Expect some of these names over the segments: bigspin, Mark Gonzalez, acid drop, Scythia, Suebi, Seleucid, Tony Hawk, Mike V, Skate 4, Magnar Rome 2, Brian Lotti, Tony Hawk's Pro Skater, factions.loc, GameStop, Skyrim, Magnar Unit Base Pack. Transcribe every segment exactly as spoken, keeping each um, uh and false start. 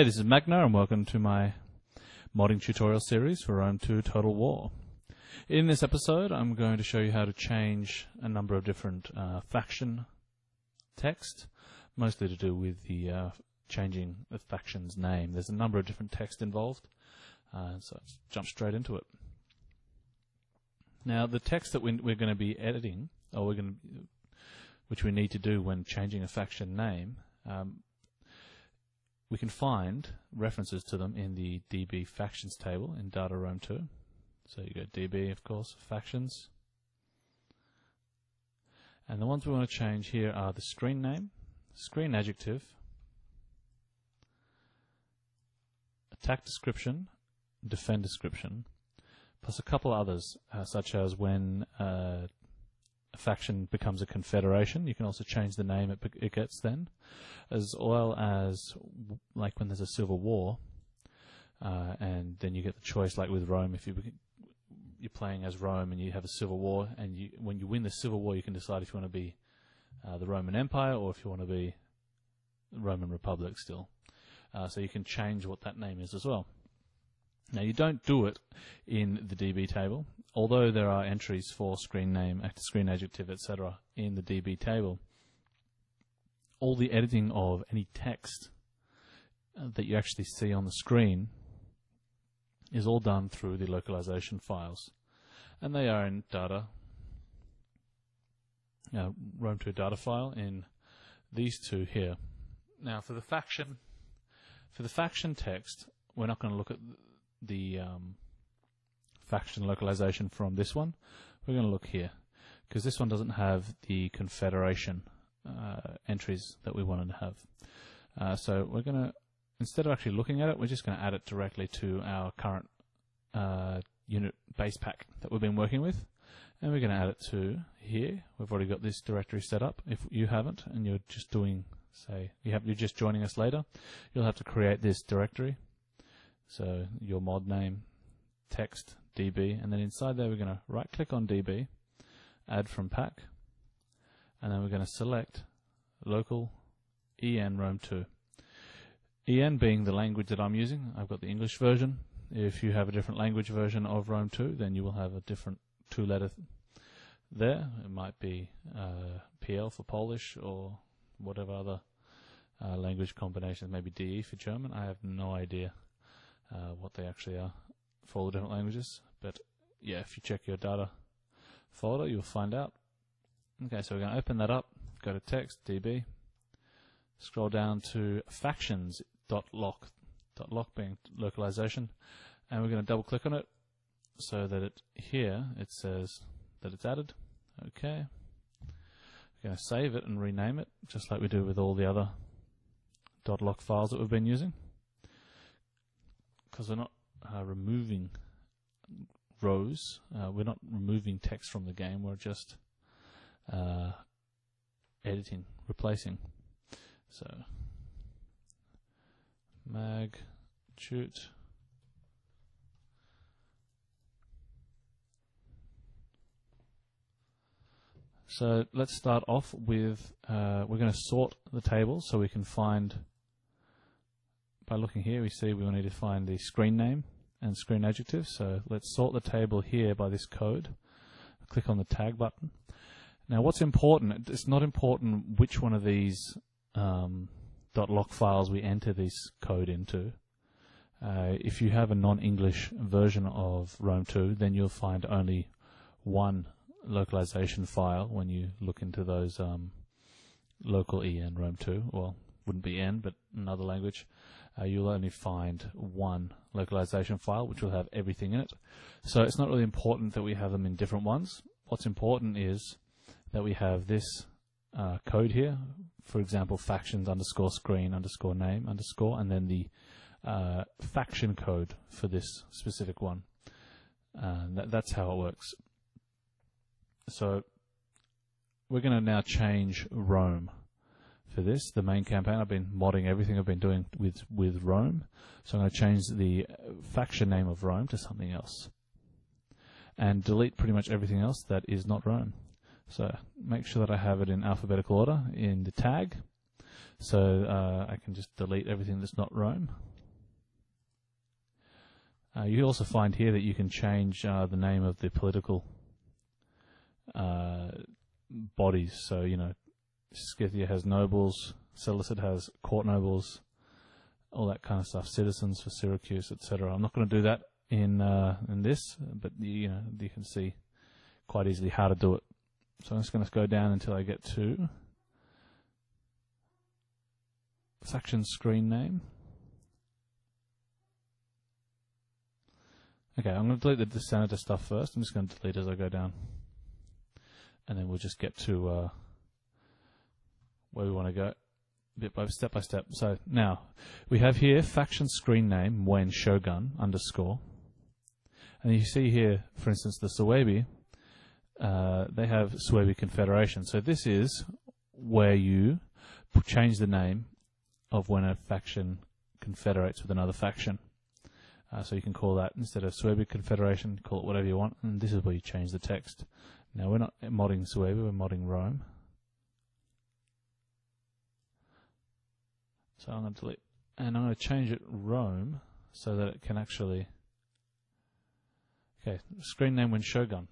Hi, this is Magnar and welcome to my modding tutorial series for Rome two Total War. In this episode I'm going to show you how to change a number of different uh, faction text, mostly to do with the uh, changing the faction's name. There's a number of different text involved, uh, so let's jump straight into it. Now the text that we're going to be editing, or we're going to, which we need to do when changing a faction name, um, we can find references to them in the D B factions table in Data Rome two. So you go D B, of course, factions. And the ones we want to change here are the screen name, screen adjective, attack description, defend description, plus a couple others, uh, such as when uh, a faction becomes a confederation. You can also change the name it, it gets then, as well as like when there's a civil war, uh, and then you get the choice, like with Rome, if you you're playing as Rome and you have a civil war, and you, when you win the civil war, you can decide if you want to be uh, the Roman Empire or if you want to be the Roman Republic still. Uh, so you can change what that name is as well. Now you don't do it in the D B table, although there are entries for screen name, screen adjective, et cetera in the D B table. All the editing of any text that you actually see on the screen is all done through the localization files, and they are in data, uh, Rome two data file in these two here. Now for the faction, for the faction text, we're not going to look at the the um, faction localization from this one. We're going to look here, because this one doesn't have the confederation uh, entries that we wanted to have. Uh, so we're going to, instead of actually looking at it, we're just going to add it directly to our current uh, unit base pack that we've been working with, and we're going to add it to here. We've already got this directory set up. If you haven't, and you're just doing, say, you have, you're just joining us later, you'll have to create this directory. So your mod name, text, D B, and then inside there we're going to right click on D B, add from pack, and then we're going to select local E N Rome two. E N being the language that I'm using. I've got the English version. If you have a different language version of Rome two, then you will have a different two letter th there. It might be uh, P L for Polish or whatever other uh, language combinations, maybe D E for German. I have no idea Uh, what they actually are for all the different languages, but yeah, if you check your data folder, you'll find out. Okay, so we're going to open that up, go to text, D B, scroll down to factions.loc, .loc being localization, and we're going to double click on it so that it here it says that it's added. Okay, we're going to save it and rename it, just like we do with all the other .loc files that we've been using, because we're not uh, removing rows, uh, we're not removing text from the game, we're just uh, editing, replacing. So mag shoot so let's start off with uh, we're going to sort the table so we can find. By looking here, we see we will need to find the screen name and screen adjective. So let's sort the table here by this code. Click on the tag button. Now, what's important? It's not important which one of these um, .loc files we enter this code into. Uh, if you have a non-English version of Rome two, then you'll find only one localization file when you look into those um, local E N Rome two. Well, wouldn't be N, but another language. Uh, you'll only find one localization file which will have everything in it. So it's not really important that we have them in different ones. What's important is that we have this uh, code here, for example, factions underscore screen underscore name underscore, and then the uh, faction code for this specific one. Uh, that, that's how it works. So we're going to now change Rome. For this, the main campaign, I've been modding everything I've been doing with, with Rome, so I'm going to change the faction name of Rome to something else and delete pretty much everything else that is not Rome. So make sure that I have it in alphabetical order in the tag, so uh, I can just delete everything that's not Rome. Uh, you also find here that you can change uh, the name of the political uh, bodies. So, you know, Scythia has nobles, Seleucid has court nobles, all that kind of stuff, citizens for Syracuse, et cetera. I'm not going to do that in uh, in this, but you know, you can see quite easily how to do it. So I'm just going to go down until I get to section screen name. Okay, I'm going to delete the senator stuff first. I'm just going to delete as I go down, and then we'll just get to uh, where we want to go, bit by step by step. So now we have here faction screen name when shogun underscore, and you see here, for instance, the Suebi. Uh, they have Suebi Confederation. So this is where you change the name of when a faction confederates with another faction. Uh, so you can call that, instead of Suebi Confederation, call it whatever you want, and this is where you change the text. Now we're not modding Suebi, we're modding Rome. So I'm going to delete, and I'm going to change it Rome so that it can actually... Okay, screen name when Shogun,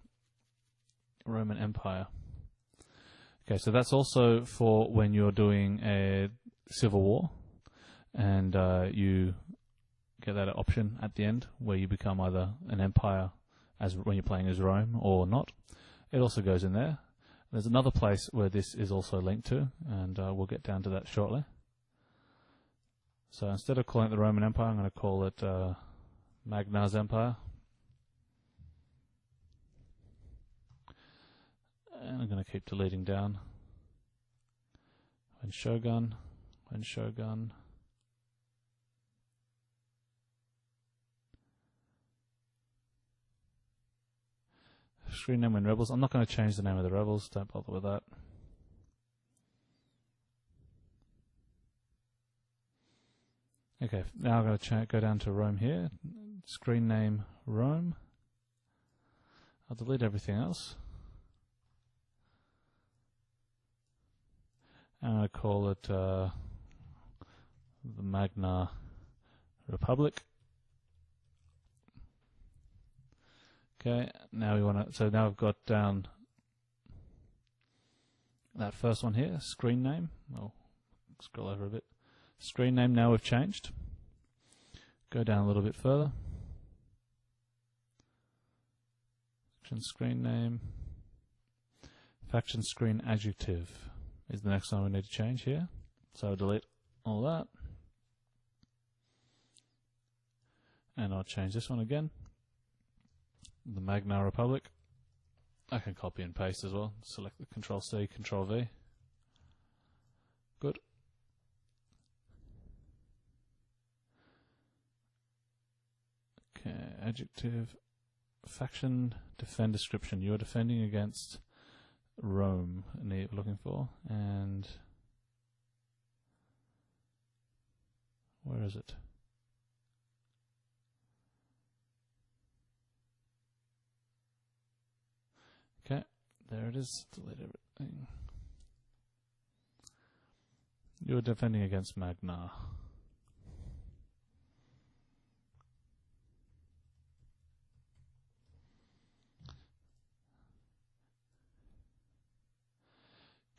Roman Empire. Okay, so that's also for when you're doing a civil war, and uh, you get that option at the end where you become either an empire as when you're playing as Rome or not. It also goes in there. There's another place where this is also linked to, and uh, we'll get down to that shortly. So instead of calling it the Roman Empire, I'm going to call it uh, Magnar's Empire. And I'm going to keep deleting down. When Shogun, when Shogun. Screen name when Rebels. I'm not going to change the name of the Rebels, don't bother with that. Okay, now I'm going to go down to Rome here. Screen name Rome. I'll delete everything else. And I'm going to call it uh, the Magnar Republic. Okay, now we want to. So now I've got down that first one here, screen name. I'll scroll over a bit. Screen name now we've changed. Go down a little bit further. Faction screen name. Faction screen adjective is the next one we need to change here. So I'll delete all that. And I'll change this one again. The Magnar Republic. I can copy and paste as well. Select the Control C, Control V. Good. Okay, adjective, faction, defend description. You are defending against Rome, we're looking for, and where is it? Okay, there it is. Delete everything. You're defending against Magnar.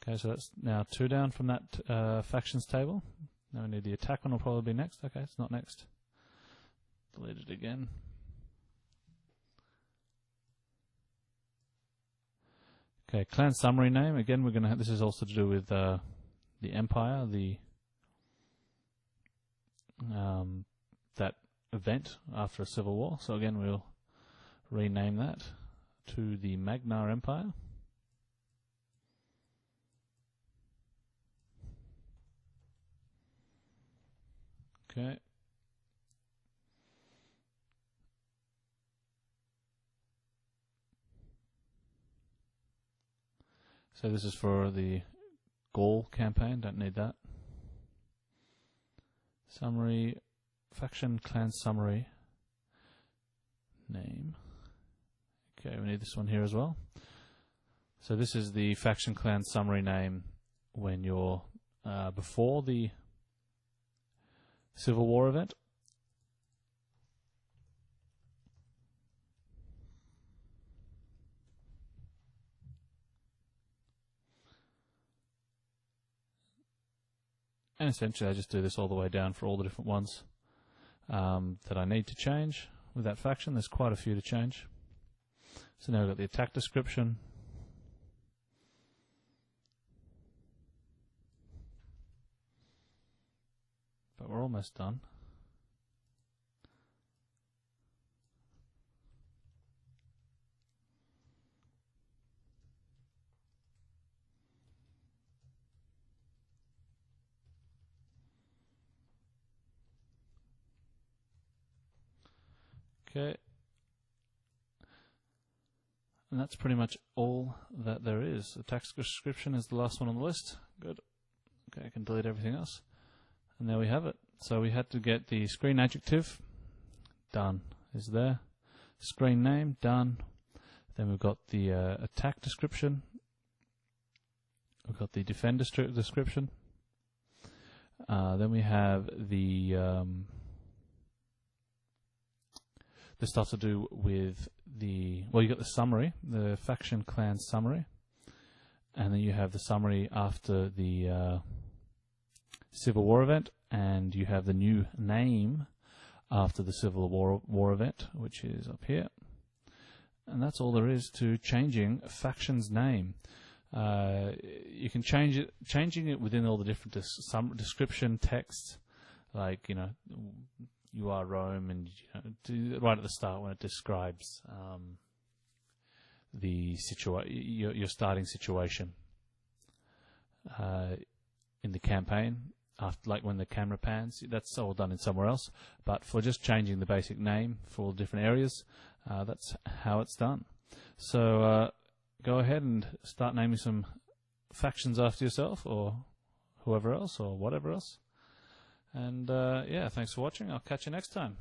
Okay, so that's now two down from that uh, factions table. Now we need the attack one, will probably be next. Okay, it's not next. Delete it again. Okay, clan summary name. Again, we're going to have, this is also to do with uh, the empire, the um, that event after a civil war. So again, we'll rename that to the Magnar Empire. Okay. So this is for the Gaul campaign, don't need that. Summary, faction, clan summary, name. Okay, we need this one here as well. So this is the faction, clan summary name when you're uh, before the Civil War event. and essentially I just do this all the way down for all the different ones um, that I need to change with that faction. There's quite a few to change. So now we've got the attack description. But we're almost done. Okay, and that's pretty much all that there is. The tax description is the last one on the list. Good. Okay, I can delete everything else. And there we have it. So we had to get the screen adjective, done, is there. Screen name, done. Then we've got the uh, attack description. We've got the defender description. Uh, then we have the... Um, the stuff to do with the, well, you got the summary, the faction clan summary, and then you have the summary after the uh, Civil War event, and you have the new name after the Civil War, War event, which is up here. And that's all there is to changing a faction's name. Uh, you can change it, changing it within all the different des- description texts, like, you know, you are Rome, and you know, right at the start when it describes um, the situa your, your starting situation uh, in the campaign, after, like when the camera pans, that's all done in somewhere else. But for just changing the basic name for all different areas, uh, that's how it's done. So uh, go ahead and start naming some factions after yourself, or whoever else, or whatever else. And, uh, yeah, thanks for watching. I'll catch you next time.